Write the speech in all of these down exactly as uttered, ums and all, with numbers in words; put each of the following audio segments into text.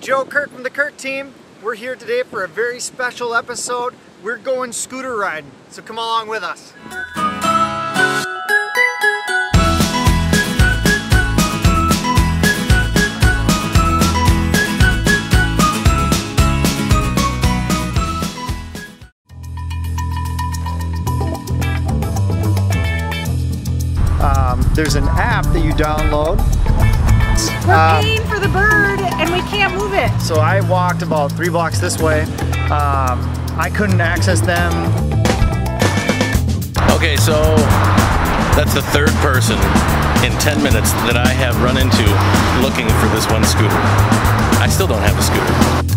Joe Kirk from the Kirk Team. We're here today for a very special episode. We're going scooter riding, so come along with us. Um, there's an app that you download. We're um, paying for the bird and we can't move it. So I walked about three blocks this way. Um, I couldn't access them. Okay, so that's the third person in ten minutes that I have run into looking for this one scooter. I still don't have a scooter.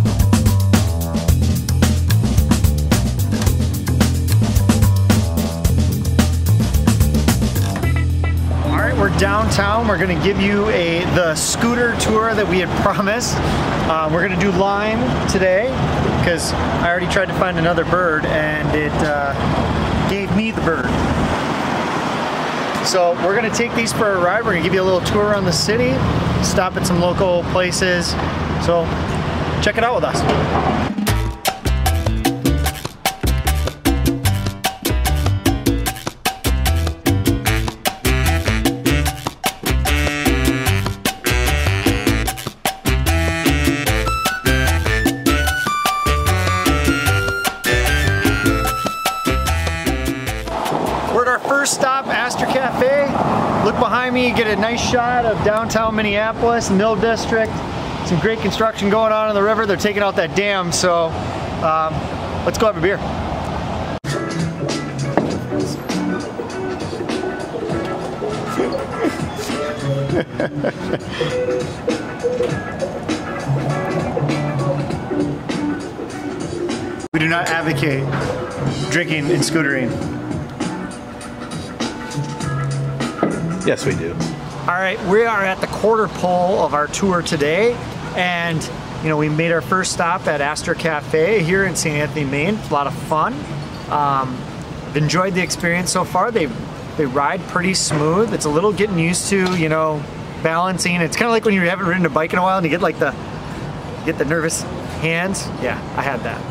We're downtown. We're gonna give you a the scooter tour that we had promised. Uh, we're gonna do Lime today because I already tried to find another bird and it uh, gave me the bird. So we're gonna take these for a ride. We're gonna give you a little tour around the city, stop at some local places. So check it out with us. Stop, Astor Cafe. Look behind me, get a nice shot of downtown Minneapolis, Mill District. Some great construction going on in the river. They're taking out that dam, so um, let's go have a beer. We do not advocate drinking and scootering. Yes, we do. All right, we are at the quarter pole of our tour today. And, you know, we made our first stop at Astor Cafe here in Saint Anthony, Maine. It's a lot of fun. Um, I've enjoyed the experience so far. They, they ride pretty smooth. It's a little getting used to, you know, balancing. It's kind of like when you haven't ridden a bike in a while and you get like the, get the nervous hands. Yeah, I had that.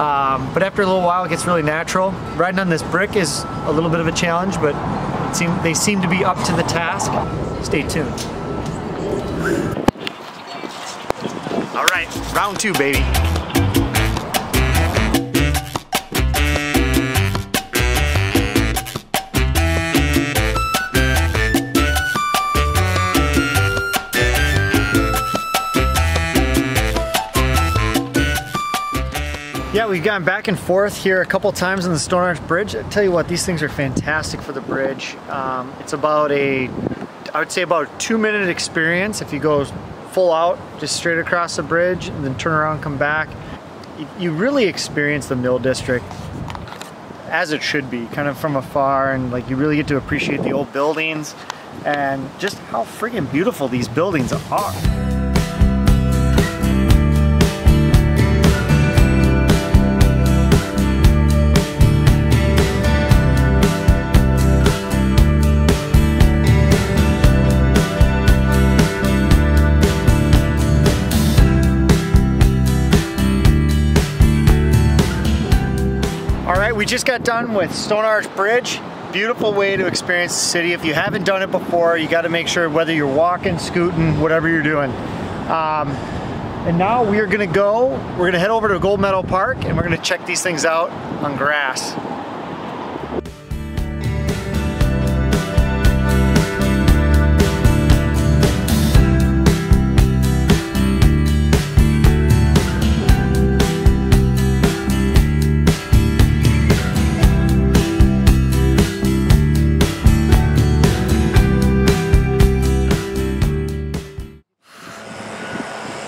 Um, but after a little while, it gets really natural. Riding on this brick is a little bit of a challenge, but Seem, they seem to be up to the task. Stay tuned. All right, round two, baby. Yeah, we've gone back and forth here a couple times on the Stone Arch Bridge. I tell you what, these things are fantastic for the bridge. Um, it's about a, I would say about a two minute experience if you go full out, just straight across the bridge and then turn around and come back. You really experience the Mill District as it should be, kind of from afar, and like you really get to appreciate the old buildings and just how friggin' beautiful these buildings are. We just got done with Stone Arch Bridge. Beautiful way to experience the city. If you haven't done it before, you got to make sure whether you're walking, scooting, whatever you're doing. Um, and now we are gonna go, we're gonna head over to Gold Medal Park and we're gonna check these things out on grass.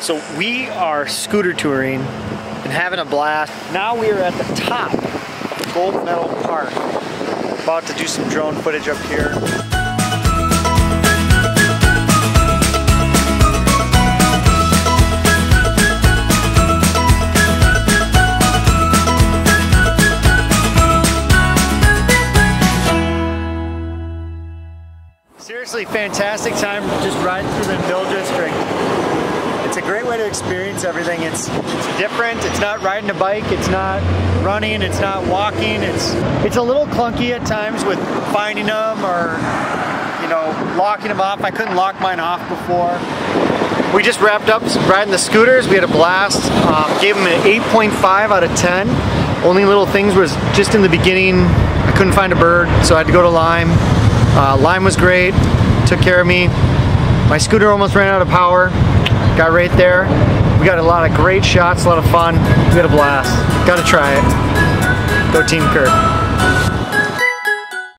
So we are scooter touring and having a blast. Now we are at the top of Gold Medal Park. About to do some drone footage up here. Seriously, fantastic time just riding through the Mill District. It's a great way to experience everything. It's, it's different. It's not riding a bike. It's not running. It's not walking. It's, it's a little clunky at times with finding them or, you know, locking them off. I couldn't lock mine off before. We just wrapped up riding the scooters. We had a blast. Um, gave them an eight point five out of ten. Only little things was just in the beginning, I couldn't find a bird, so I had to go to Lime. Uh, Lime was great, took care of me. My scooter almost ran out of power, got right there. We got a lot of great shots, a lot of fun. We had a blast. Gotta try it. Go Team Kirk.